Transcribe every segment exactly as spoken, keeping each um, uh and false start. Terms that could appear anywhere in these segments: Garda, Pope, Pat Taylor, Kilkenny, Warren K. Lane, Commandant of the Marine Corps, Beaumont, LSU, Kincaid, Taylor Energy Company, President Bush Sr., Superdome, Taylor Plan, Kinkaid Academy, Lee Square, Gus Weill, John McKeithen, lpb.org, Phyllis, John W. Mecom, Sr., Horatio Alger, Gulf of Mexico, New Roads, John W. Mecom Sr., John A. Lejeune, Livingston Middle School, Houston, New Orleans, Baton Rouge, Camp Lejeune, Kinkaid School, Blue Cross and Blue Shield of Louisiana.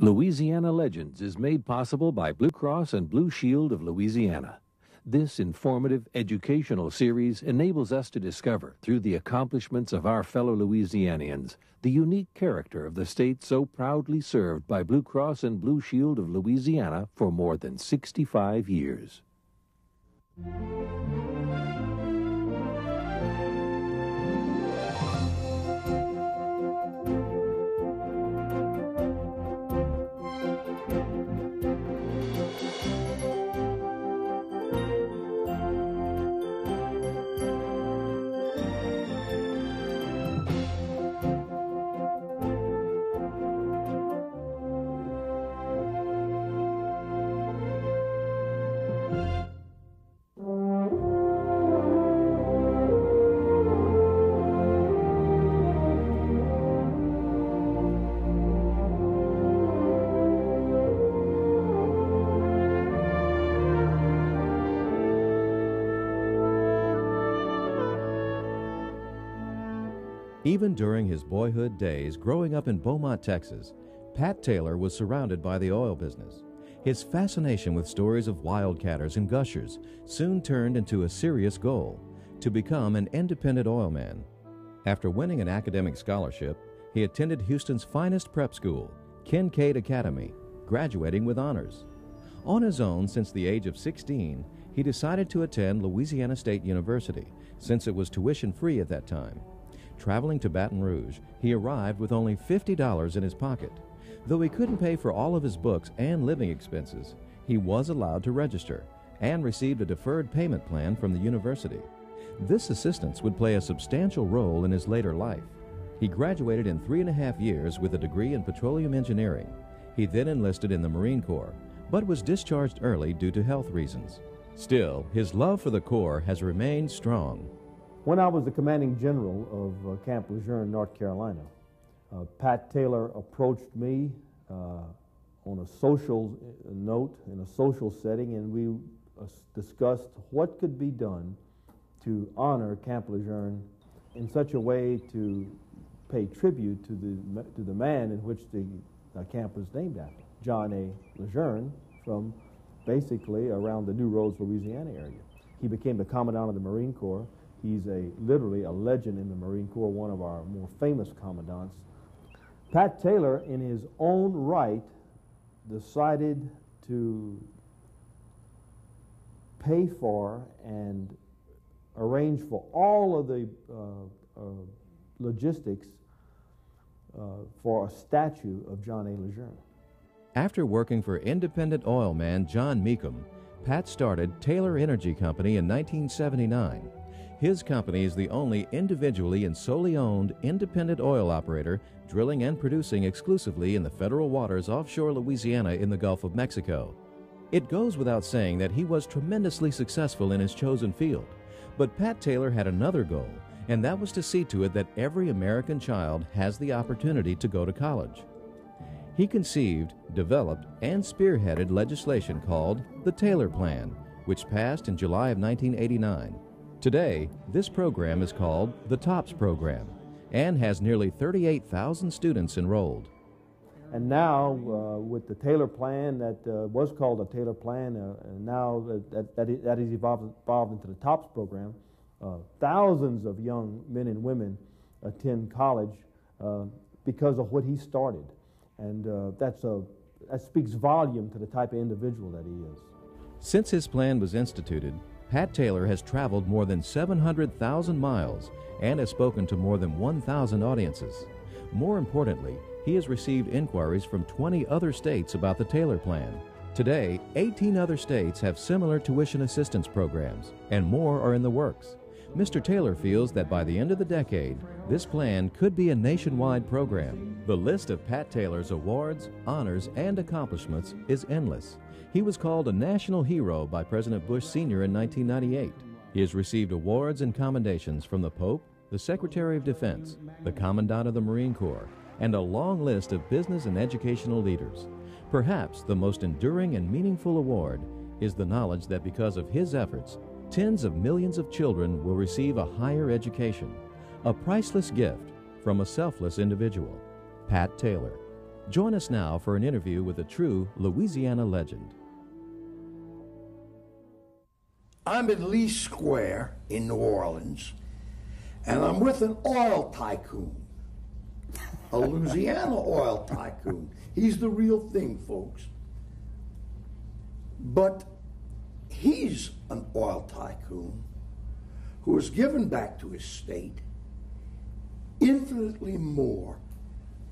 Louisiana Legends is made possible by Blue Cross and Blue Shield of Louisiana. This informative educational series enables us to discover, through the accomplishments of our fellow Louisianians, the unique character of the state so proudly served by Blue Cross and Blue Shield of Louisiana for more than sixty-five years. Even during his boyhood days growing up in Beaumont, Texas, Pat Taylor was surrounded by the oil business. His fascination with stories of wildcatters and gushers soon turned into a serious goal: to become an independent oil man. After winning an academic scholarship, he attended Houston's finest prep school, Kinkaid Academy, graduating with honors. On his own since the age of sixteen, he decided to attend Louisiana State University, since it was tuition-free at that time. Traveling to Baton Rouge, he arrived with only fifty dollars in his pocket. Though he couldn't pay for all of his books and living expenses, he was allowed to register and received a deferred payment plan from the university. This assistance would play a substantial role in his later life. He graduated in three and a half years with a degree in petroleum engineering. He then enlisted in the Marine Corps, but was discharged early due to health reasons. Still, his love for the Corps has remained strong. When I was the commanding general of uh, Camp Lejeune, North Carolina, uh, Pat Taylor approached me uh, on a social note, in a social setting, and we uh, discussed what could be done to honor Camp Lejeune in such a way to pay tribute to the, to the man in which the uh, camp was named after, John A. Lejeune, from basically around the New Roads, Louisiana area. He became the Commandant of the Marine Corps. He's a, literally a legend in the Marine Corps, one of our more famous commandants. Pat Taylor, in his own right, decided to pay for and arrange for all of the uh, uh, logistics uh, for a statue of John A. Lejeune. After working for independent oil man John Mecom, Pat started Taylor Energy Company in nineteen seventy-nine. His company is the only individually and solely owned independent oil operator drilling and producing exclusively in the federal waters offshore Louisiana in the Gulf of Mexico. It goes without saying that he was tremendously successful in his chosen field, but Pat Taylor had another goal, and that was to see to it that every American child has the opportunity to go to college. He conceived, developed, and spearheaded legislation called the Taylor Plan, which passed in July of nineteen eighty-nine. Today, this program is called the TOPS program and has nearly thirty-eight thousand students enrolled. And now, uh, with the Taylor Plan, that uh, was called the Taylor Plan, uh, and now that, that, that is evolved, evolved into the TOPS program, uh, thousands of young men and women attend college uh, because of what he started. And uh, that's a, that speaks volume to the type of individual that he is. Since his plan was instituted, Pat Taylor has traveled more than seven hundred thousand miles and has spoken to more than one thousand audiences. More importantly, he has received inquiries from twenty other states about the Taylor Plan. Today, eighteen other states have similar tuition assistance programs, and more are in the works. Mister Taylor feels that by the end of the decade, this plan could be a nationwide program. The list of Pat Taylor's awards, honors, and accomplishments is endless. He was called a national hero by President Bush Senior in nineteen ninety-eight. He has received awards and commendations from the Pope, the Secretary of Defense, the Commandant of the Marine Corps, and a long list of business and educational leaders. Perhaps the most enduring and meaningful award is the knowledge that because of his efforts, tens of millions of children will receive a higher education, a priceless gift from a selfless individual, Pat Taylor. Join us now for an interview with a true Louisiana legend. I'm at Lee Square in New Orleans, and I'm with an oil tycoon, a Louisiana oil tycoon. He's the real thing, folks. But he's an oil tycoon who has given back to his state infinitely more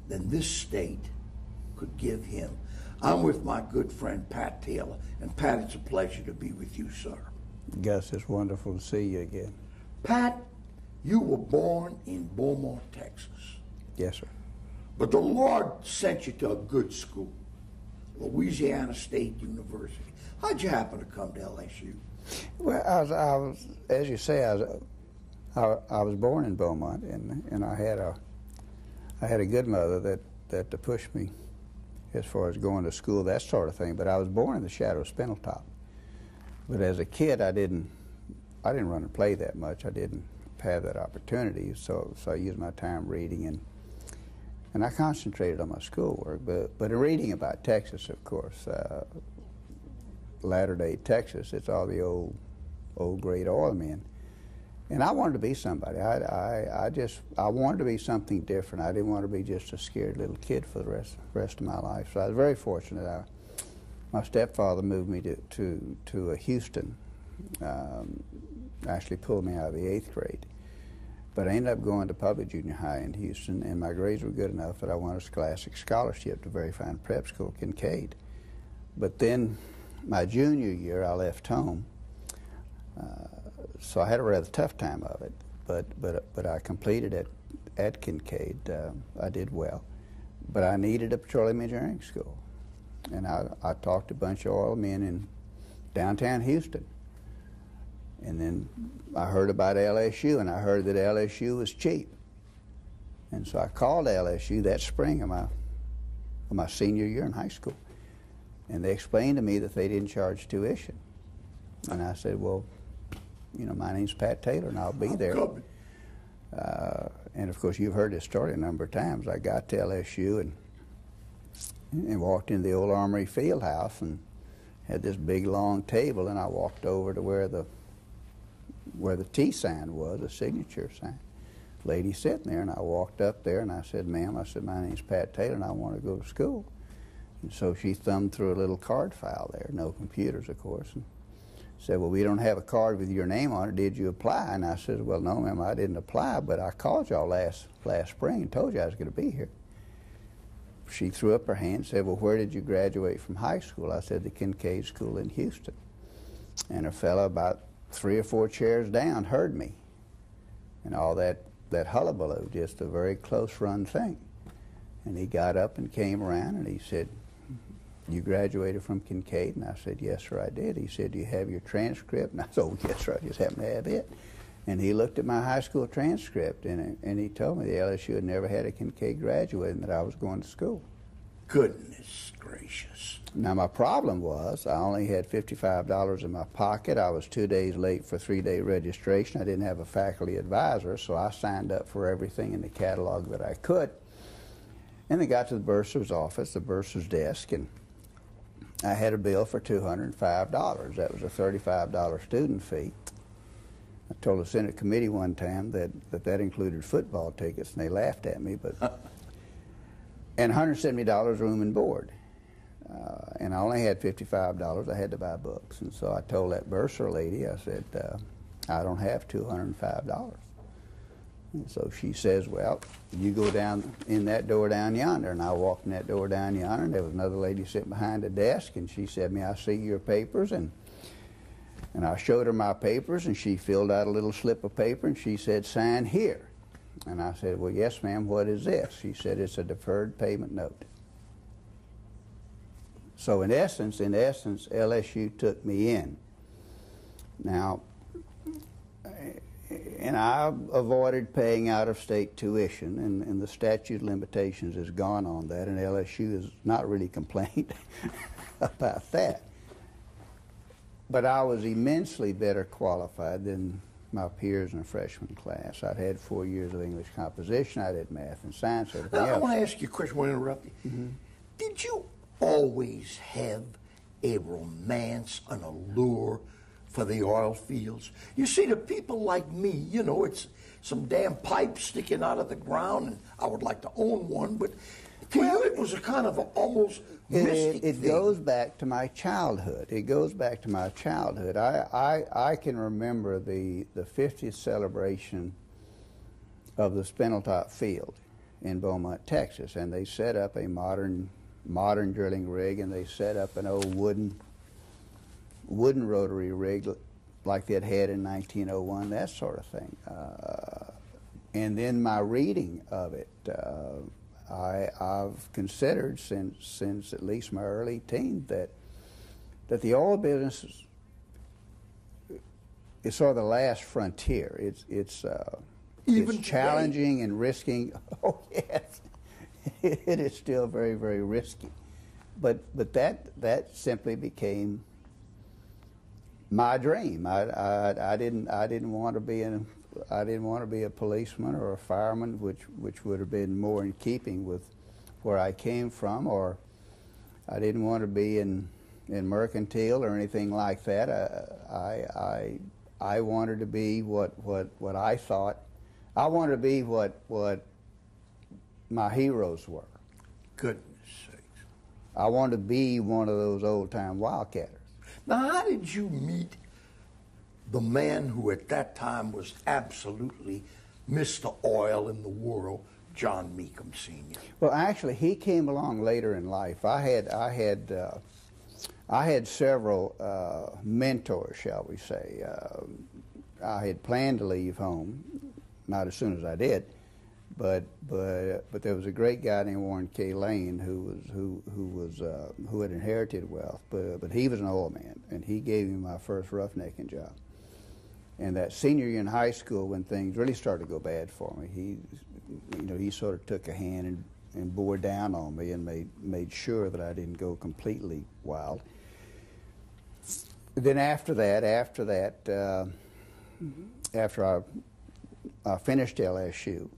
than this state could give him. I'm with my good friend Pat Taylor, and Pat, it's a pleasure to be with you, sir. Gus, it's wonderful to see you again. Pat, you were born in Beaumont, Texas. Yes, sir. But the Lord sent you to a good school, Louisiana State University. How'd you happen to come to L S U? Well, I was, I was as you say, I was, I, I was born in Beaumont, and and I had a I had a good mother that that to push me as far as going to school, that sort of thing. But I was born in the shadow of Spindletop. But as a kid, I didn't I didn't run and play that much. I didn't have that opportunity, so so I used my time reading, and and I concentrated on my schoolwork, but but in reading about Texas, of course, uh, latter-day Texas, it's all the old old great oil men. And I wanted to be somebody. I, I, I just, I wanted to be something different. I didn't want to be just a scared little kid for the rest, rest of my life. So I was very fortunate. I, my stepfather moved me to, to, to a Houston, um, actually pulled me out of the eighth grade. But I ended up going to public junior high in Houston, and my grades were good enough that I won a scholastic scholarship to a very fine prep school, Kincaid. But then my junior year, I left home. Uh, So I had a rather tough time of it, but but but I completed it at Kincaid. Uh, I did well, but I needed a petroleum engineering school, and I, I talked to a bunch of oil men in downtown Houston, and then I heard about L S U, and I heard that L S U was cheap, and so I called L S U that spring of my of my senior year in high school, and they explained to me that they didn't charge tuition, and I said, well, you know, my name's Pat Taylor, and I'll be there. Uh, and of course, you've heard this story a number of times. I got to L S U and and walked into the old Armory field house and had this big long table, and I walked over to where the where the T sign was, the signature sign. Lady sitting there, and I walked up there and I said, "Ma'am," I said, "my name's Pat Taylor, and I want to go to school." And so she thumbed through a little card file there, no computers, of course. And said, "Well, we don't have a card with your name on it. Did you apply?" And I said, "Well, no, ma'am, I didn't apply, but I called y'all last last spring and told you I was going to be here." She threw up her hand and said, "Well, where did you graduate from high school?" I said, "The Kinkaid School in Houston." And a fellow about three or four chairs down heard me. And all that, that hullabaloo, just a very close-run thing. And he got up and came around, and he said, "You graduated from Kincaid?" And I said, "Yes, sir, I did." He said, "Do you have your transcript?" And I said, "Oh, yes, sir, I just happen to have it." And he looked at my high school transcript, and, and he told me the L S U had never had a Kincaid graduate and that I was going to school. Goodness gracious. Now, my problem was I only had fifty-five dollars in my pocket. I was two days late for three-day registration. I didn't have a faculty advisor, so I signed up for everything in the catalog that I could. And they got to the bursar's office, the bursar's desk, and I had a bill for two hundred five dollars. That was a thirty-five dollar student fee. I told the Senate committee one time that that, that included football tickets, and they laughed at me. But and one hundred seventy dollars room and board. Uh, and I only had fifty-five dollars. I had to buy books. And so I told that bursar lady, I said, uh, "I don't have two hundred five dollars. And so she says, "Well, you go down in that door down yonder." And I walked in that door down yonder, and there was another lady sitting behind a desk, and she said to me, "I see your papers." And and I showed her my papers, and she filled out a little slip of paper, and she said, "Sign here." And I said, "Well, yes, ma'am, what is this?" She said, "It's a deferred payment note." So in essence, in essence, L S U took me in. Now, and I avoided paying out-of-state tuition, and, and the statute of limitations is gone on that, and L S U has not really complained about that. But I was immensely better qualified than my peers in the freshman class. I'd had four years of English composition. I did math and science. Now, I want to ask you a question. I want to interrupt you. Mm-hmm. Did you always have a romance, an allure for the oil fields? You see, to people like me, you know, it's some damn pipe sticking out of the ground, and I would like to own one, but to well, you it was a kind of a, almost it, mystic It, it thing. goes back to my childhood. It goes back to my childhood. I, I, I can remember the, the fiftieth celebration of the Spindletop Field in Beaumont, Texas, and they set up a modern modern drilling rig, and they set up an old wooden wooden rotary rig like they'd had in nineteen oh one, that sort of thing. Uh, and then my reading of it, uh, I, I've considered since since at least my early teens that that the oil business is, is sort of the last frontier. It's it's uh, even it's challenging and risking. Oh yes, it is still very very risky, but but that that simply became my dream. I, I, I didn't I didn't want to be in I didn't want to be a policeman or a fireman, which which would have been more in keeping with where I came from, or I didn't want to be in in mercantile or anything like that. I I I, I wanted to be what what what I thought I wanted to be what what my heroes were. Goodness sakes. I wanted to be one of those old-time wildcatters. Now, how did you meet the man who at that time was absolutely Mister Oil in the world, John Mecom Senior? Well, actually, he came along later in life. I had, I had, uh, I had several uh, mentors, shall we say. Uh, I had planned to leave home, not as soon as I did. But but but there was a great guy named Warren K. Lane who was who who was uh, who had inherited wealth, but but he was an oil man, and he gave me my first roughnecking job. And that senior year in high school, when things really started to go bad for me, he you know he sort of took a hand and, and bore down on me and made made sure that I didn't go completely wild. Then after that, after that, uh, mm-hmm. after I I finished L S U.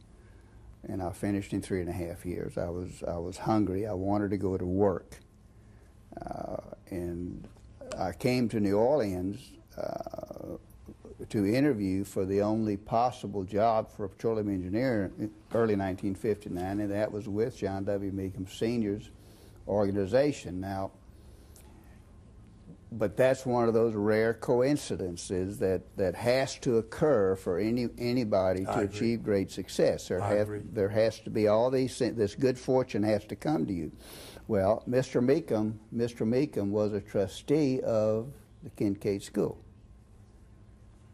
And I finished in three and a half years. I was I was hungry. I wanted to go to work, uh, and I came to New Orleans uh, to interview for the only possible job for a petroleum engineer in early nineteen fifty-nine, and that was with John W. Mecom Senior's organization. Now, but that's one of those rare coincidences that, that has to occur for any anybody to achieve great success. There have, there has to be all these things. This good fortune has to come to you. Well, Mister Mecom, Mister Mecom was a trustee of the Kinkaid School.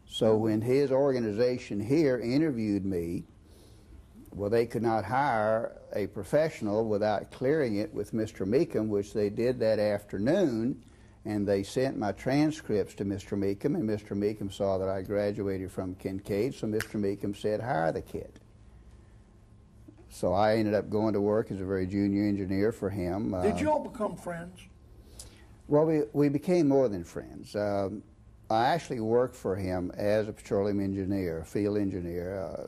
So when his organization here interviewed me, well, they could not hire a professional without clearing it with Mister Mecom, which they did that afternoon. And they sent my transcripts to Mister Mecom, and Mister Mecom saw that I graduated from Kincaid, so Mister Mecom said, hire the kid. So I ended up going to work as a very junior engineer for him. Uh, Did you all become friends? Well, we, we became more than friends. Um, I actually worked for him as a petroleum engineer, field engineer, uh,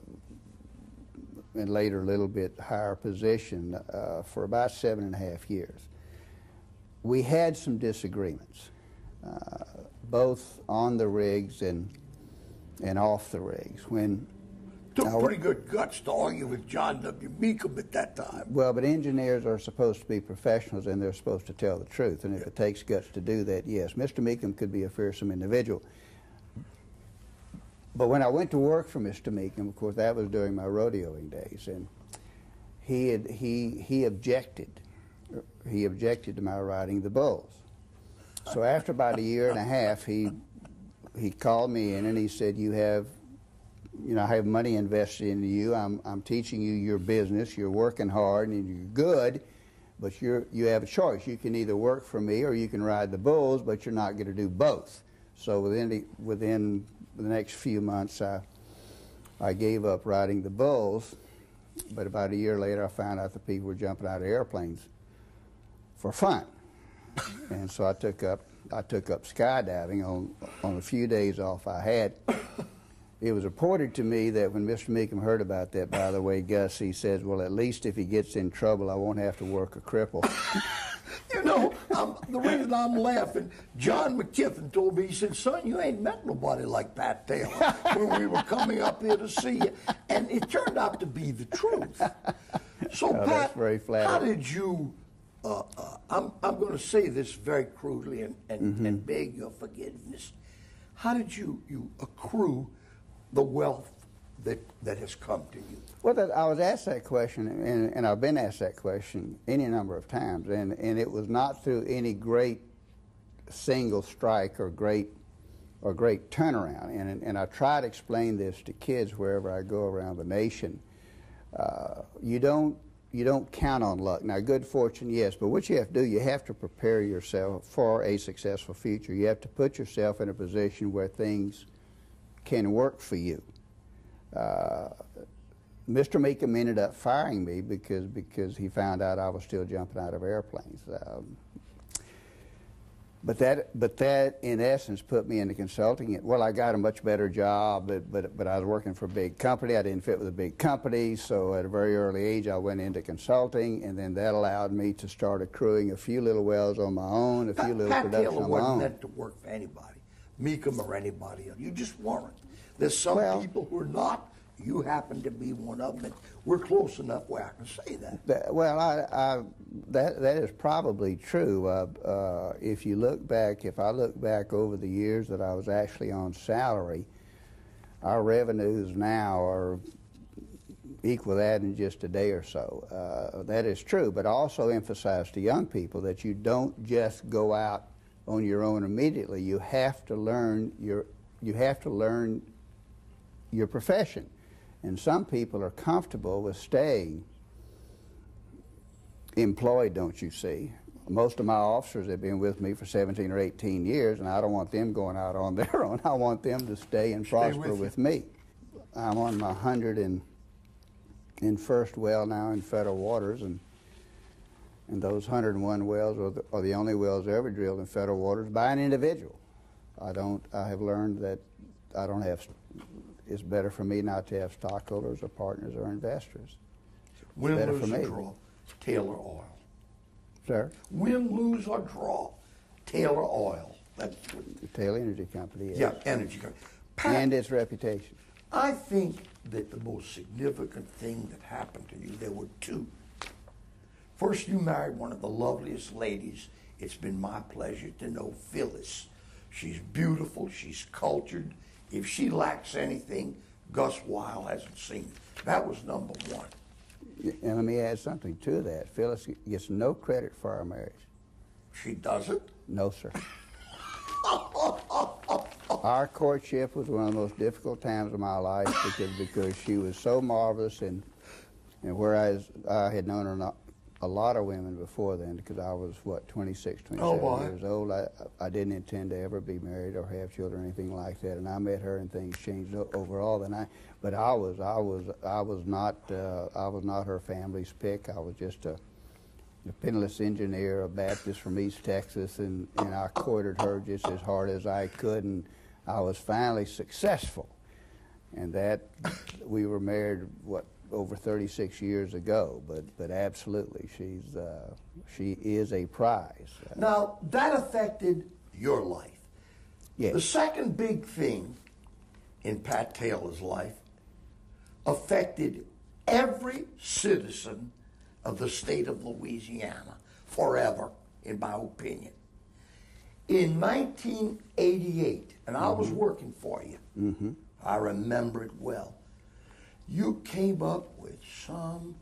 and later a little bit higher position uh, for about seven and a half years. We had some disagreements, uh, both on the rigs and and off the rigs. When took uh, pretty good guts to argue with John W. Mecom at that time. Well, but engineers are supposed to be professionals, and they're supposed to tell the truth. And if yeah. it takes guts to do that, yes, Mister Mecom could be a fearsome individual. But when I went to work for Mister Mecom, of course, that was during my rodeoing days, and he had, he he objected. He objected to my riding the bulls. So after about a year and a half, he he called me in and he said, "You have, you know, I have money invested in you. I'm I'm teaching you your business. You're working hard and you're good, but you're you have a choice. You can either work for me or you can ride the bulls, but you're not going to do both." So within the, within the next few months, I I gave up riding the bulls. But about a year later, I found out the people were jumping out of airplanes for fun, and so I took up I took up skydiving on on a few days off I had, It was reported to me that when Mister Mecom heard about that, by the way, Gus, he says, well, at least if he gets in trouble, I won't have to work a cripple. You know, I'm, the reason I'm laughing, John McKeithen told me, he said, son, you ain't met nobody like Pat Taylor when we were coming up here to see you. And it turned out to be the truth. So, oh, Pat, very how did you, uh, uh, I'm, I'm going to say this very crudely and, and, mm-hmm. and beg your forgiveness, how did you, you accrue the wealth that, that has come to you? Well, that, I was asked that question, and, and I've been asked that question any number of times, and, and it was not through any great single strike or great or great turnaround. And, and I try to explain this to kids wherever I go around the nation. Uh, you don't you don't count on luck. Now, good fortune, yes, but what you have to do, you have to prepare yourself for a successful future. You have to put yourself in a position where things can work for you. Uh, Mister Mecom ended up firing me because because he found out I was still jumping out of airplanes. Um, but that but that in essence put me into consulting. Well, I got a much better job, but but but I was working for a big company. I didn't fit with a big company, so at a very early age I went into consulting, and then that allowed me to start accruing a few little wells on my own, a few Pat, little Pat productions Taylor on my own. Wasn't meant to work for anybody, Mecom or anybody else. You just weren't. There's some well, people who are not. You happen to be one of them. We're close enough where I can say that. that well, I, I, that that is probably true. Uh, uh, if you look back, if I look back over the years that I was actually on salary, our revenues now are equal that in just a day or so. Uh, that is true. But I also emphasize to young people that you don't just go out on your own immediately. You have to learn your you have to learn. your profession, and some people are comfortable with staying employed, don't you see? Most of my officers have been with me for seventeen or eighteen years, and I don't want them going out on their own. I want them to stay and stay prosper with, with me. I'm on my one hundred and first well now in federal waters, and and those one hundred and one wells are the, are the only wells ever drilled in federal waters by an individual. I don't. I have learned that I don't have. It's better for me not to have stockholders or partners or investors. Win, lose, or draw, Taylor Oil. Sir? Win, lose, or draw, Taylor Oil. That's what the Taylor Energy Company is. Yeah, Energy Company. Pat, and its reputation. I think that the most significant thing that happened to you, there were two. First, you married one of the loveliest ladies. It's been my pleasure to know, Phyllis. She's beautiful, she's cultured. If she lacks anything, Gus Weill hasn't seen it. That was number one. And let me add something to that. Phyllis gets no credit for our marriage. She doesn't? No, sir. Our courtship was one of the most difficult times of my life because, because she was so marvelous, and, and whereas I had known her not, a lot of women before then, because I was, what, twenty-six, twenty-seven oh years old. I, I didn't intend to ever be married or have children or anything like that, and I met her and things changed overall. And I, but I was, I was, I was not, uh, I was not her family's pick. I was just a, a penniless engineer, a Baptist from East Texas, and, and I courted her just as hard as I could, and I was finally successful. And that, we were married, what, over thirty-six years ago, but but absolutely, she's uh, she is a prize. Now that affected your life. Yes. The second big thing in Pat Taylor's life affected every citizen of the state of Louisiana forever, in my opinion. In nineteen eighty-eight, and mm-hmm. I was working for you. Mm-hmm. I remember it well. You came up with some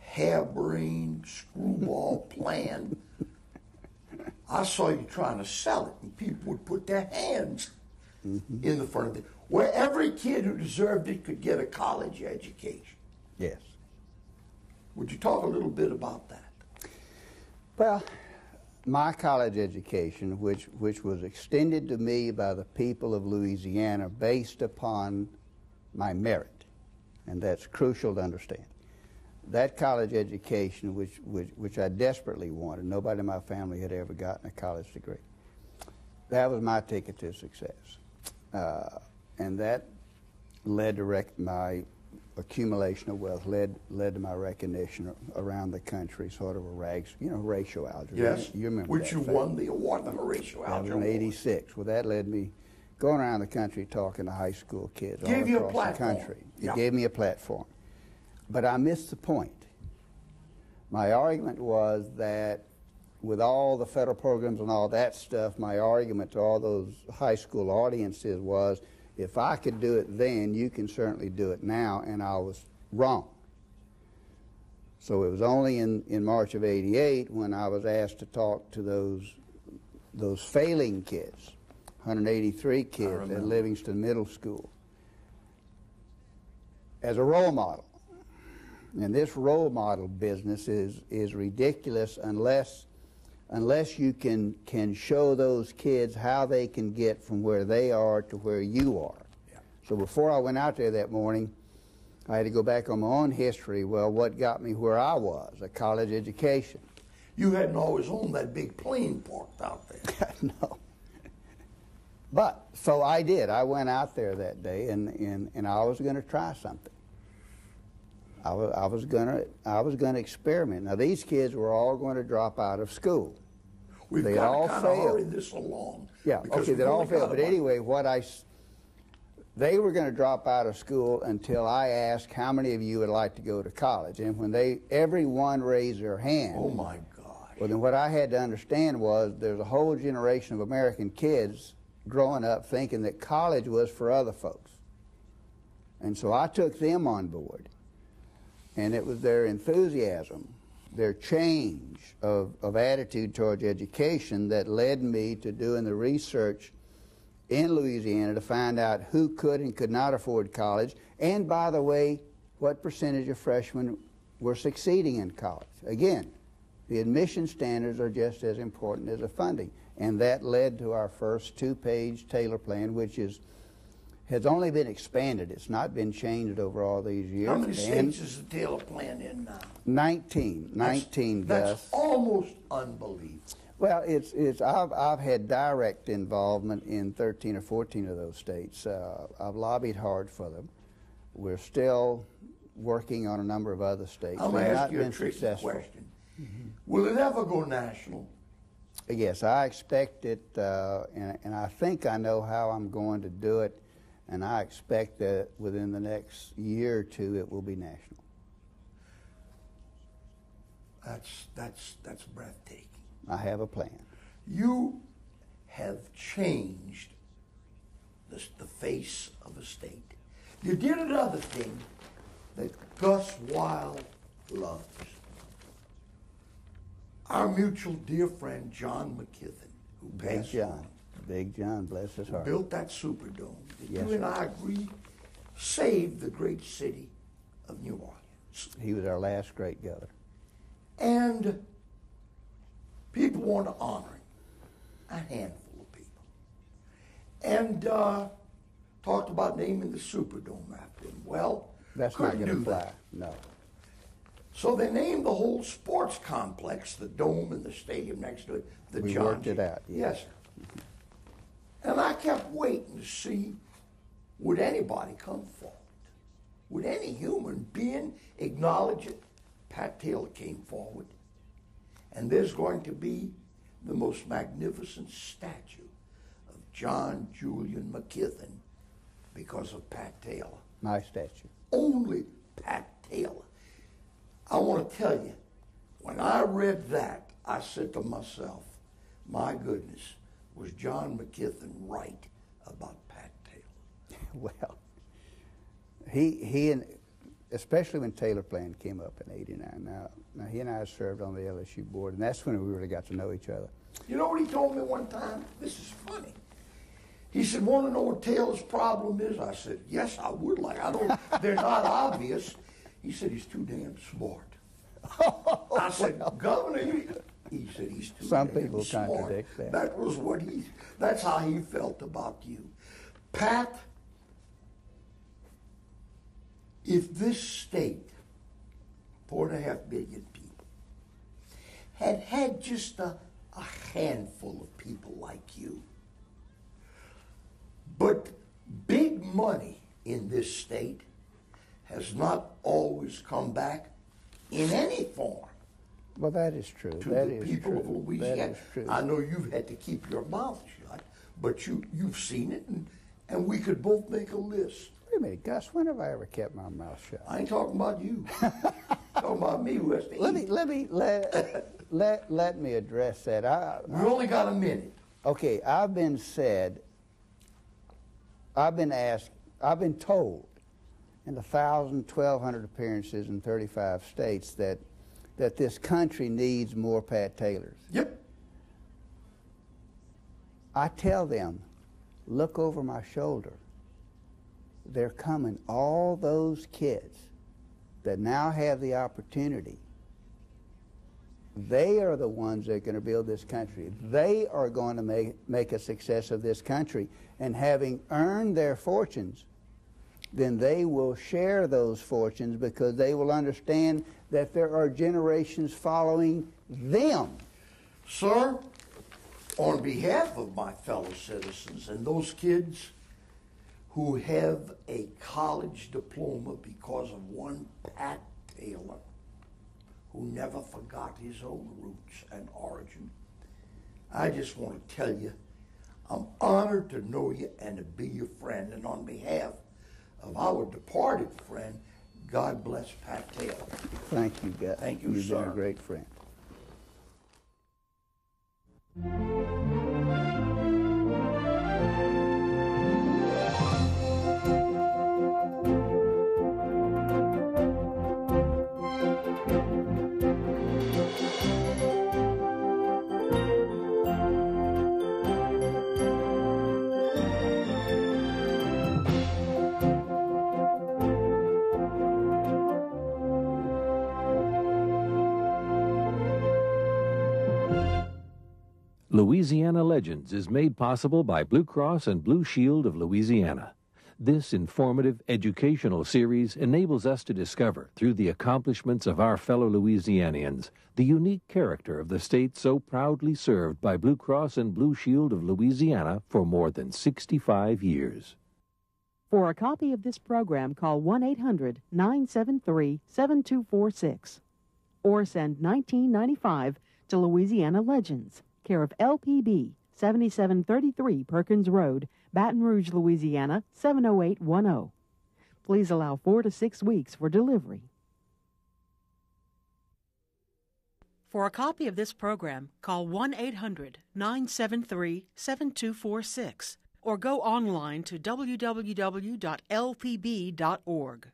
harebrained screwball plan. I saw you trying to sell it, and people would put their hands mm-hmm. in the front of it, where every kid who deserved it could get a college education. Yes. Would you talk a little bit about that? Well, my college education, which, which was extended to me by the people of Louisiana based upon my merit, and that's crucial to understand. That college education, which, which, which I desperately wanted, nobody in my family had ever gotten a college degree. That was my ticket to success. Uh, and that led to rec my accumulation of wealth led led to my recognition around the country, sort of a rags, you know, Horatio Alger. Yes, you remember which that, you won the award, the Horatio Alger in eighty-six. Well, that led me going around the country talking to high school kids all across the country. It yeah. gave me a platform, but I missed the point. My argument was that with all the federal programs and all that stuff, my argument to all those high school audiences was, if I could do it then, you can certainly do it now, and I was wrong. So it was only in, in March of eighty-eight when I was asked to talk to those, those failing kids, one hundred eighty-three kids at Livingston Middle School, as a role model. And this role model business is, is ridiculous unless, unless you can, can show those kids how they can get from where they are to where you are. Yeah. So before I went out there that morning, I had to go back on my own history. Well, what got me where I was? A college education. You hadn't always owned that big plane parked out there. No. But, so I did. I went out there that day, and, and, and I was going to try something. I was, I was gonna, I was gonna experiment. Now these kids were all going to drop out of school. We've they all failed. Hurry this along. Yeah. Okay. They all failed. But anyway, what I, they were going to drop out of school until I asked how many of you would like to go to college, and when they, everyone raised their hand. Oh my God. Well, then what I had to understand was there's a whole generation of American kids growing up thinking that college was for other folks, and so I took them on board. And it was their enthusiasm, their change of, of attitude towards education that led me to doing the research in Louisiana to find out who could and could not afford college, and by the way, what percentage of freshmen were succeeding in college. Again, the admission standards are just as important as the funding, and that led to our first two-page Taylor Plan, which is has only been expanded. It's not been changed over all these years. How many states is the Taylor Plan in now? Nineteen. Nineteen, that's, Gus. That's almost unbelievable. Well, it's it's. I've I've had direct involvement in thirteen or fourteen of those states. Uh, I've lobbied hard for them. We're still working on a number of other states. I'm going to ask you a tricky question. Mm-hmm. Will it ever go national? Yes, I expect it, uh, and and I think I know how I'm going to do it. And I expect that within the next year or two, it will be national. That's, that's, that's breathtaking. I have a plan. You have changed the, the face of the state. You did another thing that Gus Weill loves. Our mutual dear friend, John McKeithen, who passed on. Big John, bless his heart. Built that Superdome. Yes, you and I agree, saved the great city of New Orleans. He was our last great governor. And people want to honor him, a handful of people. And uh, talked about naming the Superdome after him. Well, that's not going to fly. No. So they named the whole sports complex, the dome and the stadium next to it, the John. We worked it out. Yes, yes. And I kept waiting to see, would anybody come forward? Would any human being acknowledge it? Pat Taylor came forward. And there's going to be the most magnificent statue of John Julian McKeithen because of Pat Taylor. My statue. Only Pat Taylor. I want to tell you, when I read that, I said to myself, my goodness, was John McKeithen right about Pat Taylor? Well, he, he and especially when Taylor Plan came up in eighty-nine, now, now he and I served on the L S U board, and that's when we really got to know each other. You know what he told me one time? This is funny. He said, want to know what Taylor's problem is? I said, yes, I would like. I don't, they're not obvious. He said, he's too damn smart. Oh, I said, well. Governor, he said he's too Some people smart. Contradict that. That was what he, that's how he felt about you. Pat, if this state, four and a half billion people, had had just a, a handful of people like you, but big money in this state has not always come back in any form. Well, that is true. To that the is people true. of Louisiana. That is true. I know you've had to keep your mouth shut, but you, you've seen it, and, and we could both make a list. Wait a minute, Gus, when have I ever kept my mouth shut? I ain't talking about you. Talking about me, Westy. Let me, let me, let, let, let me address that. I, we I, only got a minute. Okay, I've been said, I've been asked, I've been told in the one thousand, twelve hundred appearances in thirty-five states that that this country needs more Pat Taylors. Yep. I tell them, look over my shoulder. They're coming. All those kids that now have the opportunity, they are the ones that are going to build this country. They are going to make, make a success of this country. And having earned their fortunes, then they will share those fortunes because they will understand that there are generations following them. Sir, on behalf of my fellow citizens and those kids who have a college diploma because of one Pat Taylor, who never forgot his own roots and origin, I just want to tell you, I'm honored to know you and to be your friend. And on behalf of our departed friend, God bless Pat Taylor. Thank you, God. Thank you, You've sir. You've been a great friend. Louisiana Legends is made possible by Blue Cross and Blue Shield of Louisiana. This informative educational series enables us to discover, through the accomplishments of our fellow Louisianians, the unique character of the state so proudly served by Blue Cross and Blue Shield of Louisiana for more than sixty-five years. For a copy of this program, call one eight hundred, nine seven three, seven two four six or send nineteen ninety-five to Louisiana Legends, care of L P B, seventy-seven thirty-three Perkins Road, Baton Rouge, Louisiana, seven oh eight one oh. Please allow four to six weeks for delivery. For a copy of this program, call one eight hundred, nine seven three, seven two four six or go online to w w w dot l p b dot org.